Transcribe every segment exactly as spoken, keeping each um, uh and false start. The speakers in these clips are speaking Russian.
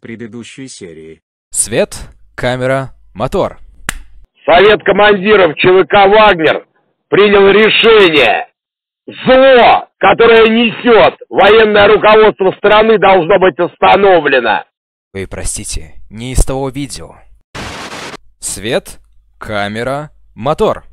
в предыдущей серии. Свет, камера, мотор. Совет командиров ЧВК «Вагнер» принял решение. Зло, которое несет военное руководство страны, должно быть остановлено. Вы простите, не из того видео. Свет, камера, мотор.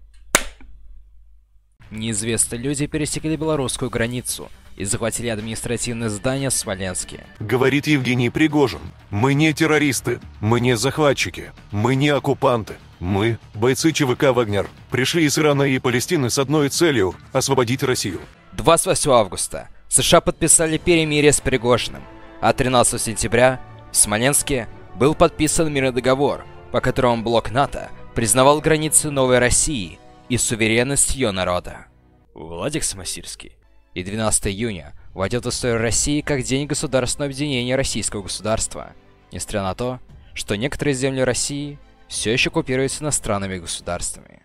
Неизвестные люди пересекли белорусскую границу и захватили административное здание в Смоленске. Говорит Евгений Пригожин. Мы не террористы, мы не захватчики, мы не оккупанты. Мы, бойцы ЧВК «Вагнер», пришли из Ирана и Палестины с одной целью – освободить Россию. двадцать восьмого августа США подписали перемирие с Пригожиным, а тринадцатого сентября в Смоленске был подписан мирный договор, по которому блок НАТО признавал границы новой России и суверенность ее народа. Владик Смасирский. И двенадцатого июня войдет в историю России как День государственного объединения Российского государства, несмотря на то, что некоторые земли России все еще оккупируются иностранными государствами.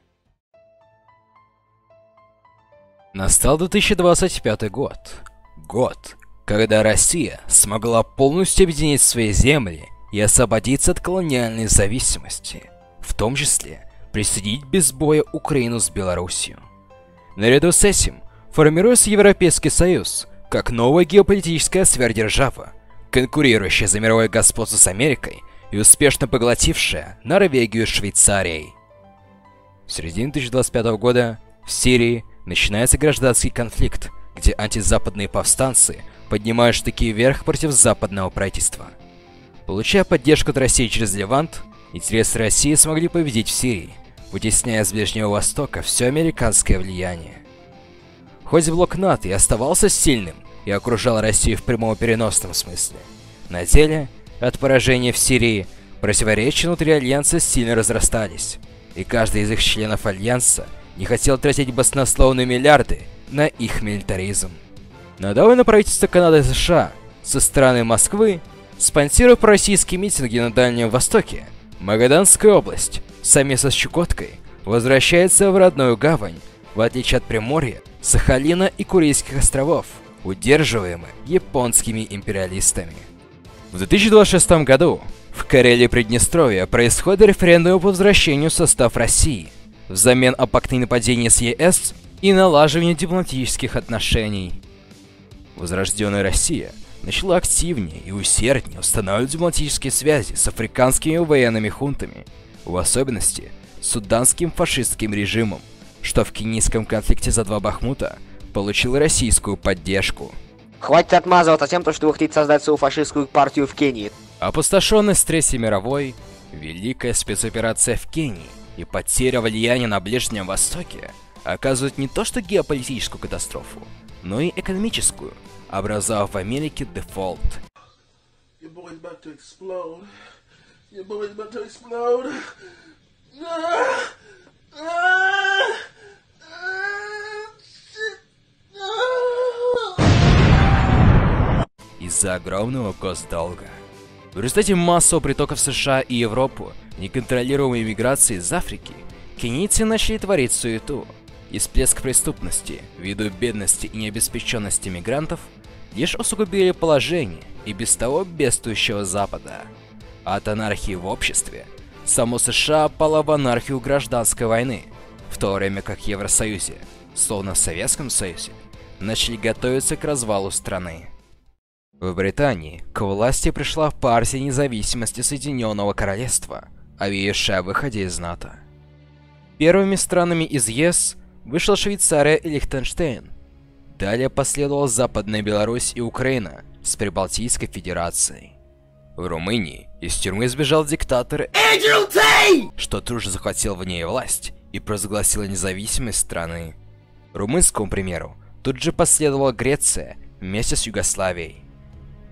Настал две тысячи двадцать пятый год. Год, когда Россия смогла полностью объединить свои земли и освободиться от колониальной зависимости, в том числе присоединить без боя Украину с Белоруссией. Наряду с этим формируется Европейский Союз как новая геополитическая сверхдержава, конкурирующая за мировое господство с Америкой и успешно поглотившая Норвегию и Швейцарией. В середине две тысячи двадцать пятого года в Сирии начинается гражданский конфликт, где антизападные повстанцы поднимают штыки вверх против западного правительства. Получая поддержку от России через Левант, интересы России смогли победить в Сирии, вытесняя с Ближнего Востока все американское влияние. Хоть блок НАТО и оставался сильным и окружал Россию в прямом переносном смысле, на деле от поражения в Сирии противоречия внутри Альянса сильно разрастались, и каждый из их членов Альянса не хотел тратить баснословные миллиарды на их милитаризм. Недавно правительство Канады и США со стороны Москвы, спонсируя пророссийские митинги на Дальнем Востоке, Магаданская область совместно с Чукоткой возвращается в родную гавань, в отличие от Приморья, Сахалина и Курильских островов, удерживаемых японскими империалистами. В две тысячи двадцать шестом году в Карелии и Приднестровье происходит референдум по возвращению в состав России взамен о пакте нападения с ЕС и налаживании дипломатических отношений. Возрожденная Россия начала активнее и усерднее устанавливать дипломатические связи с африканскими военными хунтами, в особенности с суданским фашистским режимом, что в кенийском конфликте за два Бахмута получило российскую поддержку. Хватит отмазываться тем, что вы хотите создать свою фашистскую партию в Кении. Опустошенность с Третьей мировой, великая спецоперация в Кении и потеря влияния на Ближнем Востоке оказывают не то что геополитическую катастрофу, но и экономическую, образовав в Америке дефолт. Из-за огромного госдолга. В результате массового притока в США и Европу неконтролируемой миграции из Африки кенийцы начали творить суету, и всплеск преступности ввиду бедности и необеспеченности мигрантов лишь усугубили положение и без того бедствующего Запада. От анархии в обществе само США пало в анархию гражданской войны, в то время как в Евросоюзе, словно в Советском Союзе, начали готовиться к развалу страны. В Британии к власти пришла партия независимости Соединенного Королевства, объявившая о выходе из НАТО. Первыми странами из ЕС вышла Швейцария и Лихтенштейн. Далее последовала Западная Беларусь и Украина с Прибалтийской Федерацией. В Румынии из тюрьмы сбежал диктатор Эджел Тей, что тут же захватил в ней власть и провозгласил независимость страны. Румынскому примеру тут же последовала Греция вместе с Югославией.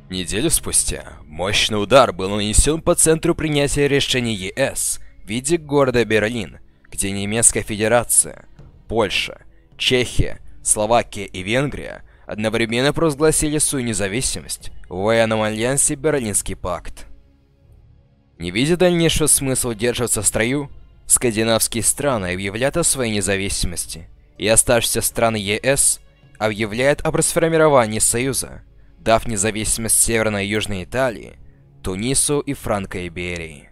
Неделю спустя мощный удар был нанесен по центру принятия решений ЕС в виде города Берлин, где Немецкая Федерация, Польша, Чехия, Словакия и Венгрия одновременно провозгласили свою независимость в военном альянсе Берлинский пакт. Не видя дальнейшего смысла держаться в строю, скандинавские страны объявляют о своей независимости, и оставшиеся страны ЕС объявляют об расформировании Союза, дав независимость Северной и Южной Италии, Тунису и Франко-Иберии.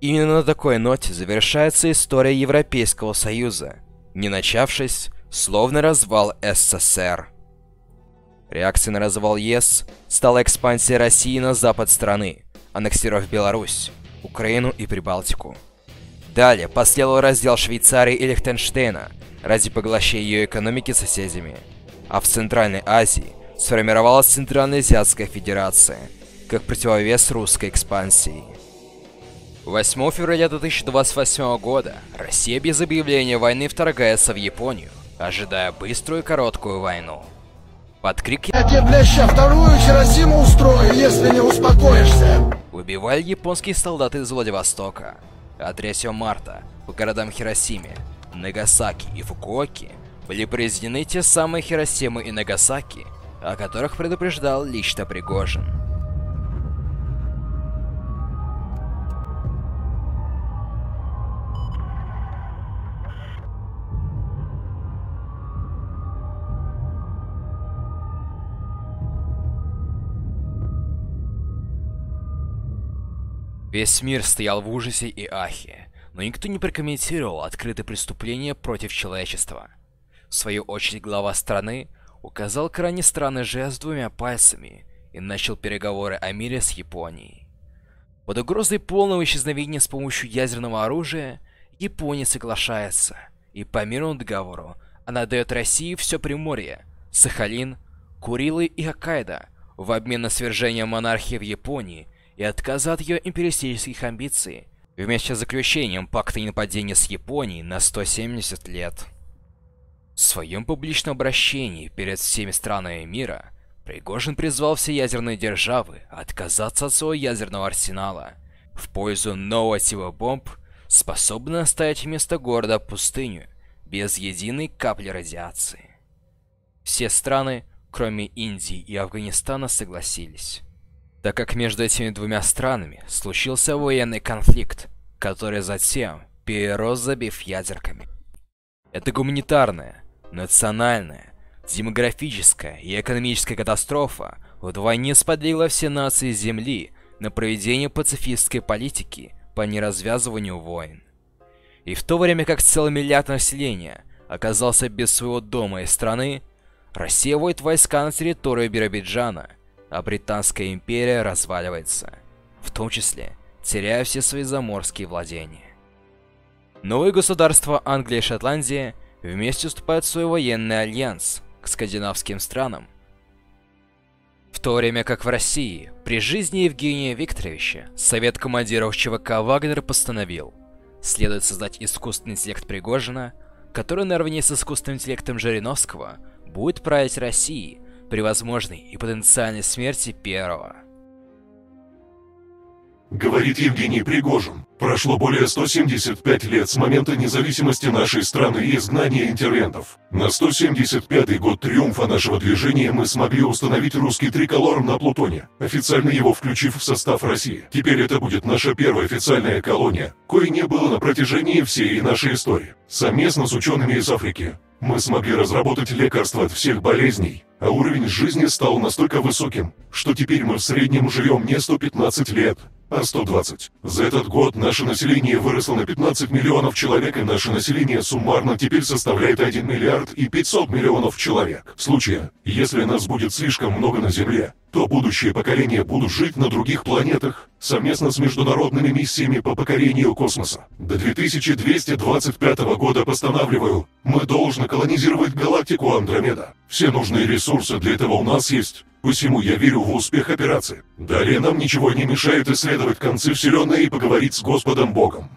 Именно на такой ноте завершается история Европейского Союза, не начавшись, словно развал СССР. Реакцией на развал ЕС стала экспансия России на запад страны, аннексировав Беларусь, Украину и Прибалтику. Далее последовал раздел Швейцарии и Лихтенштейна ради поглощения ее экономики соседями, а в Центральной Азии сформировалась Центральноазиатская Федерация, как противовес русской экспансии. восьмого февраля две тысячи двадцать восьмого года Россия без объявления войны вторгается в Японию, ожидая быструю и короткую войну. Под крики «Я тебе, бля, ща вторую Хиросиму устрою, если не успокоишься!» убивали японские солдаты из Владивостока. А третьего марта по городам Хиросиме, Нагасаки и Фукуоки были произведены те самые Хиросимы и Нагасаки, о которых предупреждал лично Пригожин. Весь мир стоял в ужасе и ахе, но никто не прокомментировал открытые преступления против человечества. В свою очередь глава страны указал крайне странный жест двумя пальцами и начал переговоры о мире с Японией. Под угрозой полного исчезновения с помощью ядерного оружия Япония соглашается, и по мирному договору она дает России все Приморье, Сахалин, Курилы и Хоккайдо в обмен на свержение монархии в Японии и отказа от ее империалистических амбиций, вместе с заключением пакта ненападения с Японией на сто семьдесят лет. В своем публичном обращении перед всеми странами мира Пригожин призвал все ядерные державы отказаться от своего ядерного арсенала в пользу нового типа бомб, способных оставить вместо города пустыню без единой капли радиации. Все страны, кроме Индии и Афганистана, согласились, так как между этими двумя странами случился военный конфликт, который затем перерос в забив ядерками. Это гуманитарная, национальная, демографическая и экономическая катастрофа вдвойне сподвигла все нации Земли на проведение пацифистской политики по неразвязыванию войн. И в то время как целый миллиард населения оказался без своего дома и страны, Россия вводит войска на территорию Биробиджана, а Британская империя разваливается, в том числе теряя все свои заморские владения. Новые государства Англия и Шотландия вместе вступают в свой военный альянс к скандинавским странам, в то время как в России при жизни Евгения Викторовича Совет командиров ЧВК Вагнер постановил: следует создать искусственный интеллект Пригожина, который наравне с искусственным интеллектом Жириновского будет править Россией при возможной и потенциальной смерти первого. Говорит Евгений Пригожин. Прошло более ста семидесяти пяти лет с момента независимости нашей страны и изгнания интервентов. На сто семьдесят пятый год триумфа нашего движения мы смогли установить русский триколор на Плутоне, официально его включив в состав России. Теперь это будет наша первая официальная колония, кое не было на протяжении всей нашей истории. Совместно с учеными из Африки мы смогли разработать лекарства от всех болезней, а уровень жизни стал настолько высоким, что теперь мы в среднем живем не сто пятнадцать лет, а сто двадцать. За этот год наше население выросло на пятнадцать миллионов человек, и наше население суммарно теперь составляет один миллиард и пятьсот миллионов человек. В случае, если нас будет слишком много на Земле, то будущие поколения будут жить на других планетах совместно с международными миссиями по покорению космоса. До две тысячи двести двадцать пятого года постанавливаю, мы должны колонизировать галактику Андромеда. Все нужные ресурсы для этого у нас есть, посему я верю в успех операции. Далее нам ничего не мешает исследовать концы Вселенной и поговорить с Господом Богом.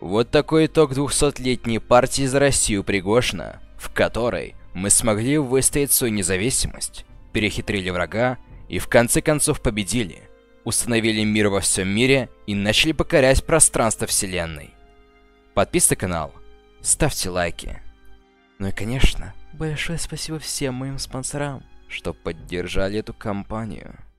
Вот такой итог двухсотлетней партии за Россию Пригожина, в которой мы смогли выстоять свою независимость, перехитрили врага и в конце концов победили, установили мир во всем мире и начали покорять пространство Вселенной. Подписывайтесь на канал, ставьте лайки. Ну и конечно, большое спасибо всем моим спонсорам, что поддержали эту кампанию.